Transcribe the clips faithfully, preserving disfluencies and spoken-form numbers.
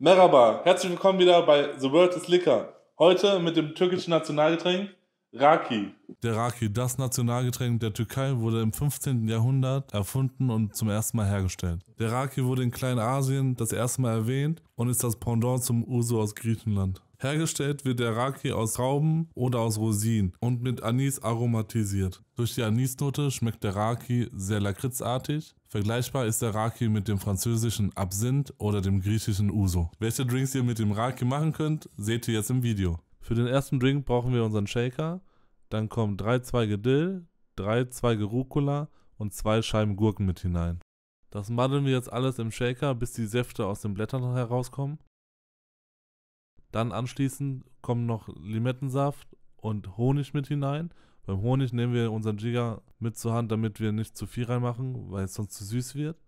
Merhaba, herzlich willkommen wieder bei The World is Liquor. Heute mit dem türkischen Nationalgetränk Raki. Der Raki, das Nationalgetränk der Türkei, wurde im fünfzehnten Jahrhundert erfunden und zum ersten Mal hergestellt. Der Raki wurde in Kleinasien das erste Mal erwähnt und ist das Pendant zum Ouzo aus Griechenland. Hergestellt wird der Raki aus Trauben oder aus Rosinen und mit Anis aromatisiert. Durch die Anisnote schmeckt der Raki sehr lakritzartig. Vergleichbar ist der Raki mit dem französischen Absinth oder dem griechischen Ouzo. Welche Drinks ihr mit dem Raki machen könnt, seht ihr jetzt im Video. Für den ersten Drink brauchen wir unseren Shaker. Dann kommen drei Zweige Dill, drei Zweige Rucola und zwei Scheiben Gurken mit hinein. Das maddeln wir jetzt alles im Shaker, bis die Säfte aus den Blättern herauskommen. Dann anschließend kommen noch Limettensaft und Honig mit hinein. Beim Honig nehmen wir unseren Jigger mit zur Hand, damit wir nicht zu viel reinmachen, weil es sonst zu süß wird.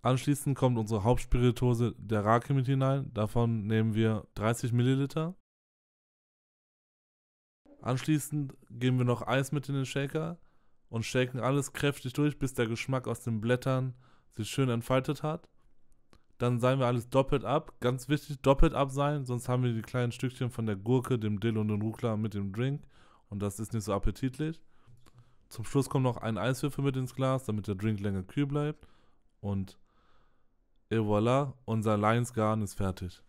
Anschließend kommt unsere Hauptspirituose, der Raki, mit hinein. Davon nehmen wir dreißig Milliliter. Anschließend geben wir noch Eis mit in den Shaker und shaken alles kräftig durch, bis der Geschmack aus den Blättern sich schön entfaltet hat. Dann seihen wir alles doppelt ab. Ganz wichtig, doppelt abseihen, sonst haben wir die kleinen Stückchen von der Gurke, dem Dill und dem Rucola mit dem Drink. Und das ist nicht so appetitlich. Zum Schluss kommt noch ein Eiswürfel mit ins Glas, damit der Drink länger kühl bleibt. Und et voilà, unser Lions Garden ist fertig.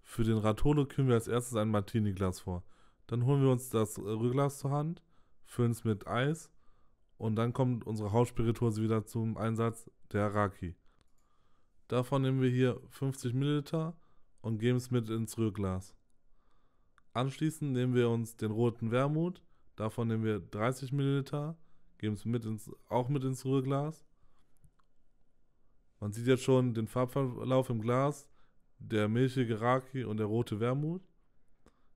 Für den Ratolo kühlen wir als erstes ein Martini-Glas vor. Dann holen wir uns das Rührglas zur Hand, füllen es mit Eis und dann kommt unsere Hauptspirituose wieder zum Einsatz, der Raki. Davon nehmen wir hier fünfzig Milliliter und geben es mit ins Rührglas. Anschließend nehmen wir uns den roten Wermut, davon nehmen wir dreißig Milliliter, geben es mit ins, auch mit ins Rührglas. Man sieht jetzt schon den Farbverlauf im Glas, der milchige Raki und der rote Wermut.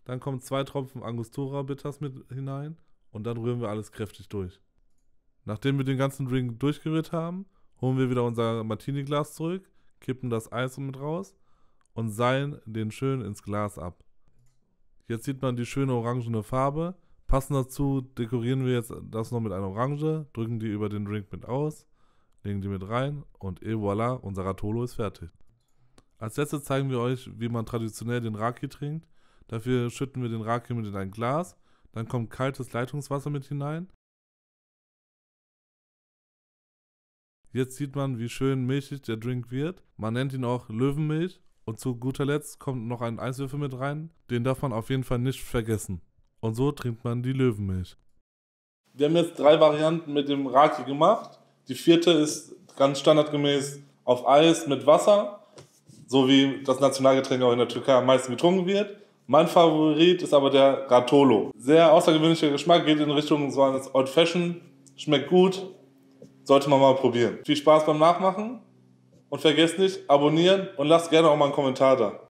Dann kommen zwei Tropfen Angostura Bitters mit hinein und dann rühren wir alles kräftig durch. Nachdem wir den ganzen Drink durchgerührt haben, holen wir wieder unser Martini-Glas zurück, kippen das Eis mit raus und seihen den schön ins Glas ab. Jetzt sieht man die schöne orangene Farbe. Passend dazu dekorieren wir jetzt das noch mit einer Orange, drücken die über den Drink mit aus, legen die mit rein und et voilà, unser Ratolo ist fertig. Als letztes zeigen wir euch, wie man traditionell den Raki trinkt. Dafür schütten wir den Raki mit in ein Glas, dann kommt kaltes Leitungswasser mit hinein. Jetzt sieht man, wie schön milchig der Drink wird. Man nennt ihn auch Löwenmilch. Und zu guter Letzt kommt noch ein Eiswürfel mit rein. Den darf man auf jeden Fall nicht vergessen. Und so trinkt man die Löwenmilch. Wir haben jetzt drei Varianten mit dem Raki gemacht. Die vierte ist ganz standardgemäß auf Eis mit Wasser, so wie das Nationalgetränk auch in der Türkei am meisten getrunken wird. Mein Favorit ist aber der Ratolo. Sehr außergewöhnlicher Geschmack, geht in Richtung so eines Old Fashion. Schmeckt gut, sollte man mal probieren. Viel Spaß beim Nachmachen und vergesst nicht, abonnieren und lasst gerne auch mal einen Kommentar da.